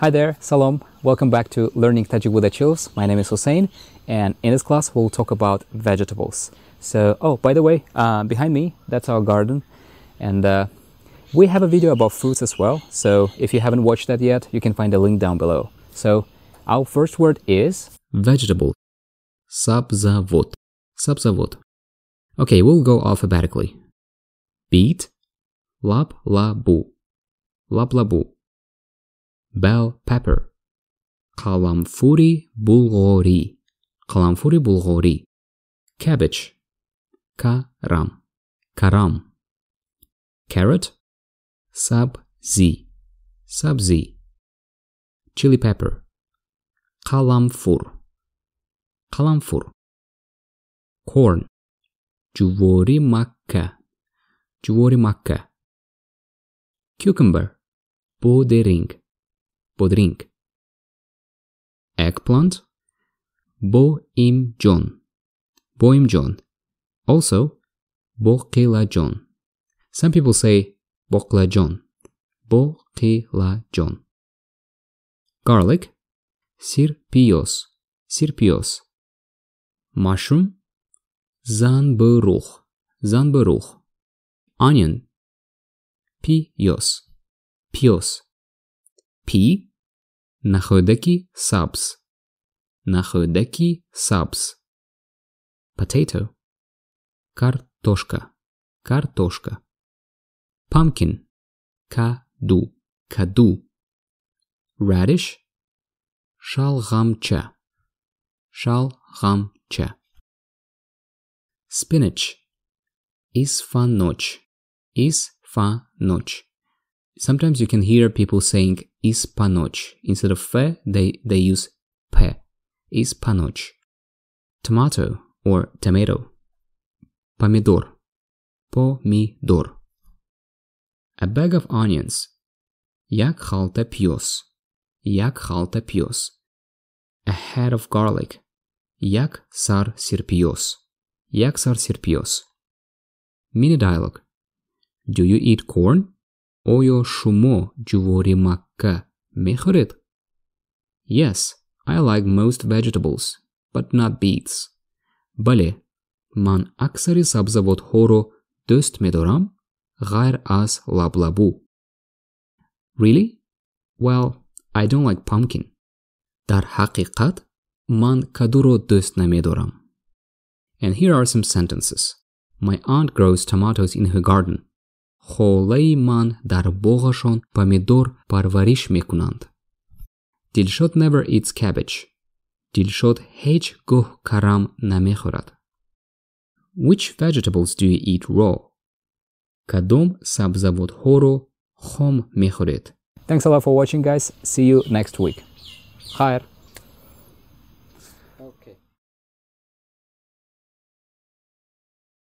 Hi there, salam, welcome back to Learning Tajik with the Achilovs. My name is Hussein, and in this class we'll talk about vegetables. So, by the way, behind me, that's our garden, and we have a video about fruits as well, so if you haven't watched that yet, you can find the link down below. So, our first word is vegetable. Sabzavot. Sabzavot. Okay, we'll go alphabetically. Beet. Laplabu. Laplabu. Bell pepper. Kalamfuri Bulgori. Kalamfuri Bulgori. Cabbage. Karam. Karam. Carrot. Sabzi. Sabzi. Chili pepper. Kalamfur. Kalamfur. Corn. Juvori makka. Juvori makka. Cucumber. Bodring. Bodring. Eggplant. Boimjon. Boimjon. Also, Bokelajon. Some people say Bokelajon. Bokelajon. Garlic. Sirpiyoz. Sirpiyoz. Mushroom. Zanburugh. Zanburugh. Onion. Piyoz. Piyoz. Pea. Nachodeki subs. Nachodeki subs. Potato. Kartoshka. Kartoshka. Pumpkin. Kadu. Kadu. Radish. Shalghamcha. Shalghamcha. Spinach. Isfanoch. Isfanoch. Sometimes you can hear people saying isfanoch. Instead of fe, they use pe. Isfanoch. Tomato or tomato. Pamidor. Pomidor. A bag of onions. Yak haltepios. Yak haltepios. A head of garlic. Yak sar sirpios. Yak sar sirpios. Mini dialogue. Do you eat corn? Oyo shumo juvori makka mekhrit. Yes, I like most vegetables, but not beets. Bale, man aksari sabzavot horu-hom-mekhurit dust medoram, ghayr az lablabu. Really? Well, I don't like pumpkin. Dar haqiqat, man kaduro dust namedoram. And here are some sentences. My aunt grows tomatoes in her garden. Холейман дар богашон помидор парвариш мекунанд. Tilshot never eats cabbage. Tilshot hech goh karam намехорад. Which vegetables do you eat raw? Kadom sabzavut horu-hom-mekhurit. Thanks a lot for watching, guys. See you next week. Khair. Okay.